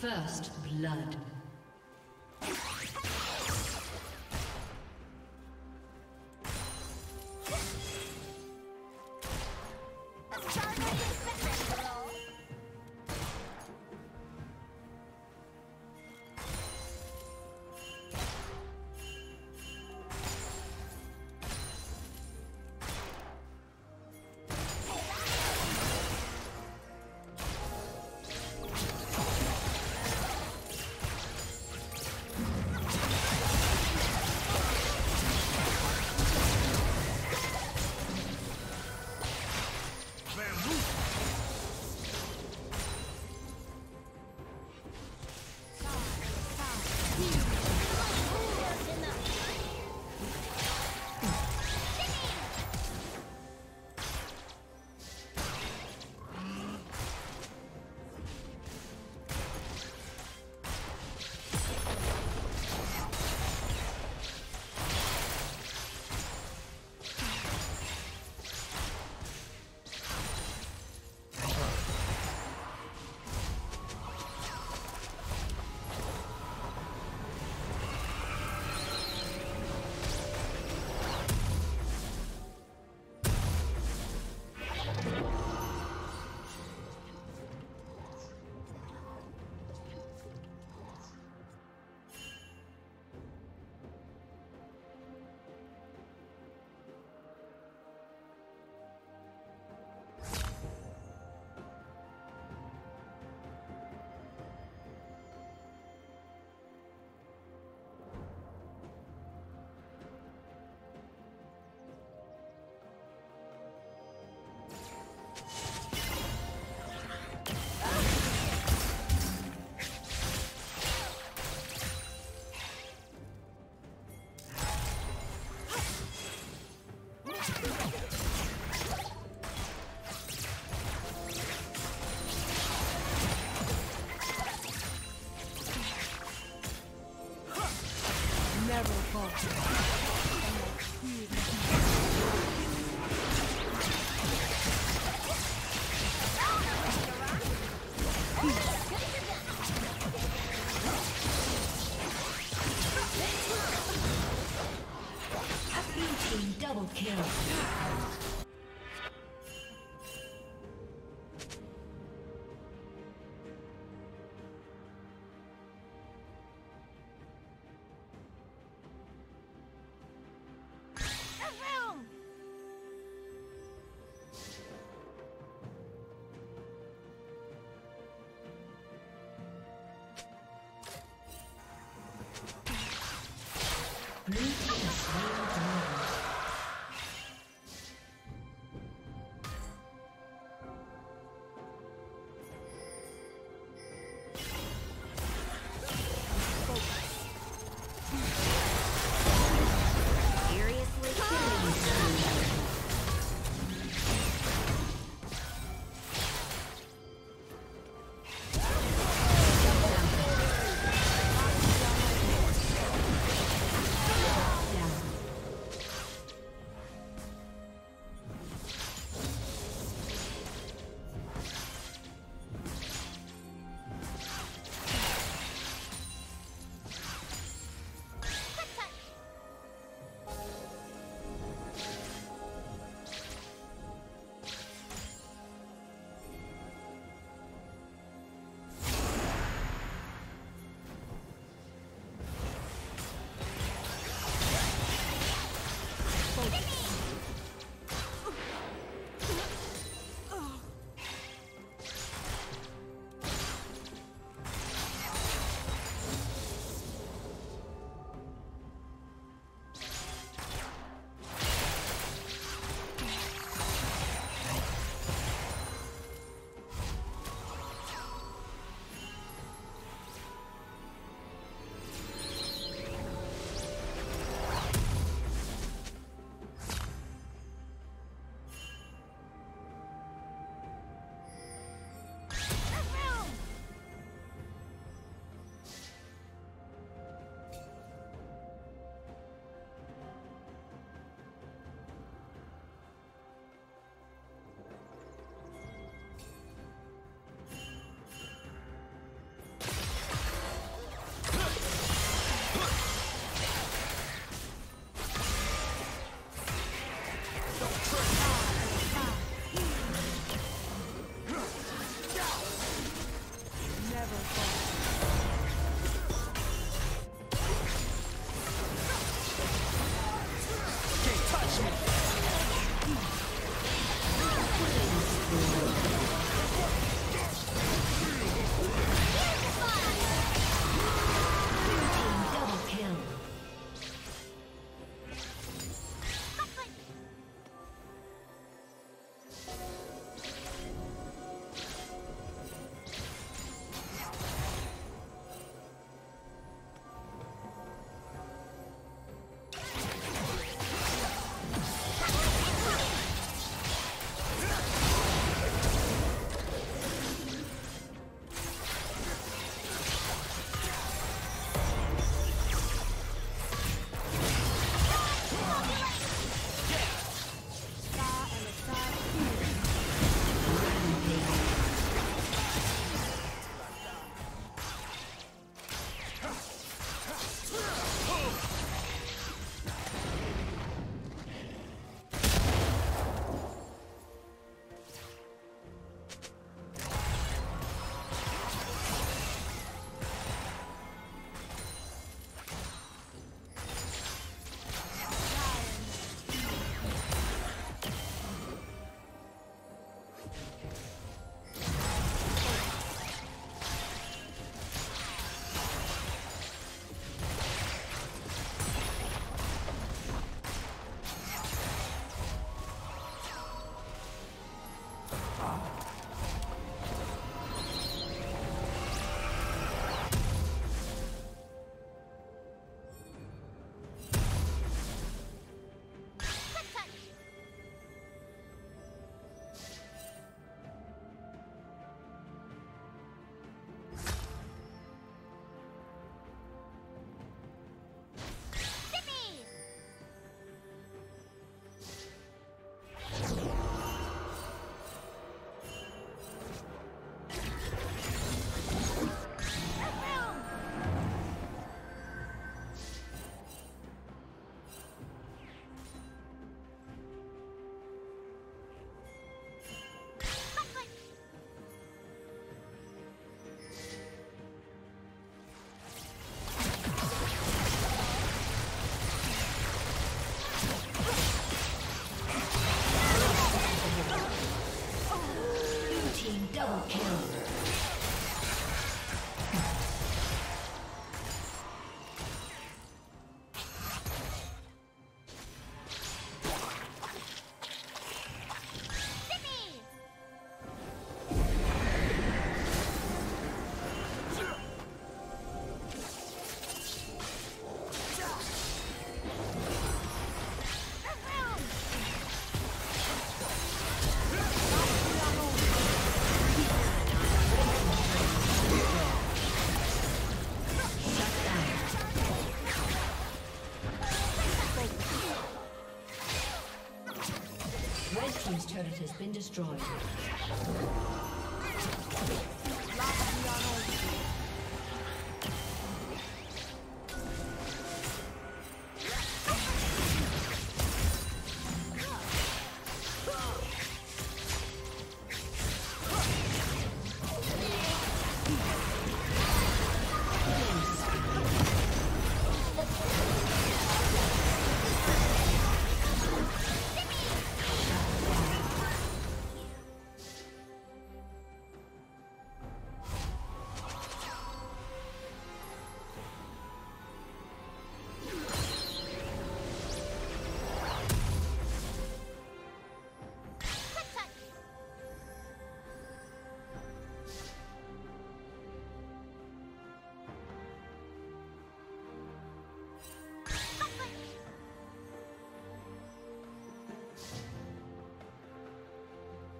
First blood. Move! team double kill. Has been destroyed.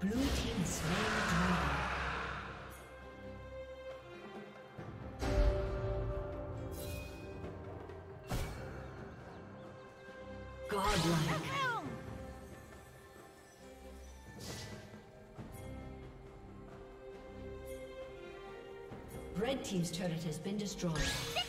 Blue team slain the dragon. Godlike. Red team's turret has been destroyed. Spree.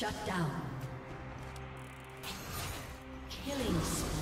Shut down. Killing spree.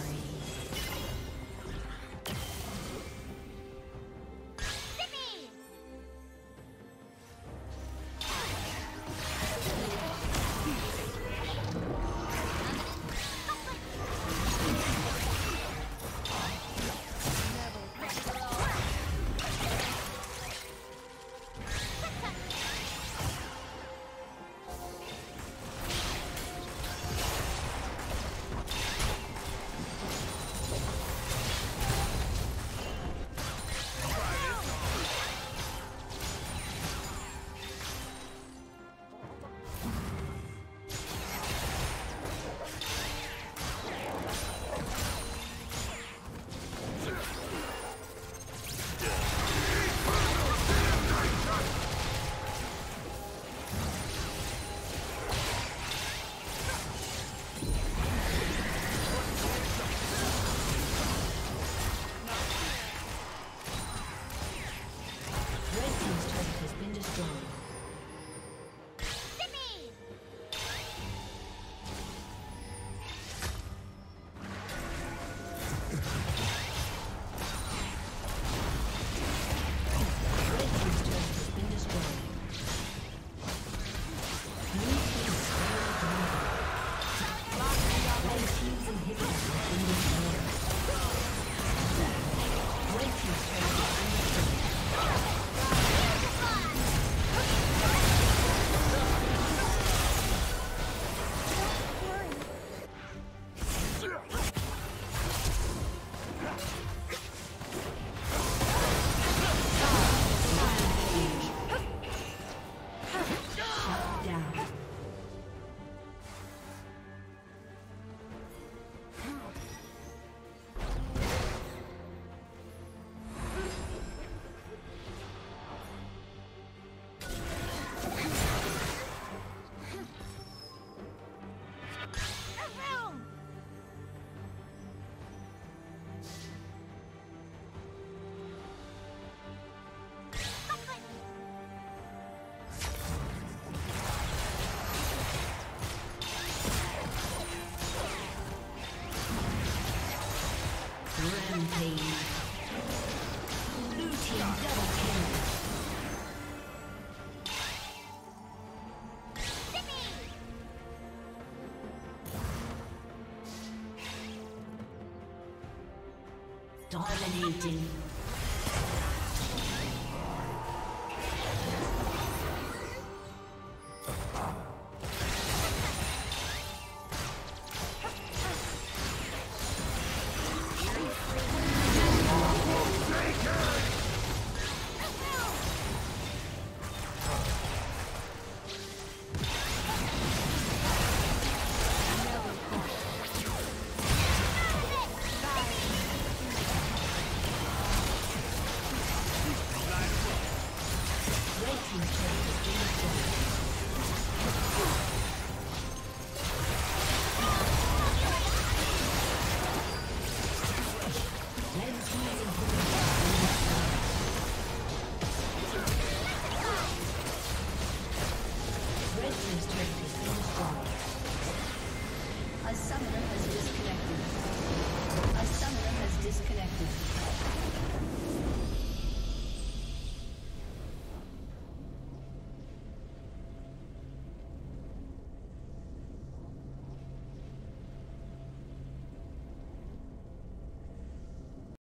Dominating. Summit.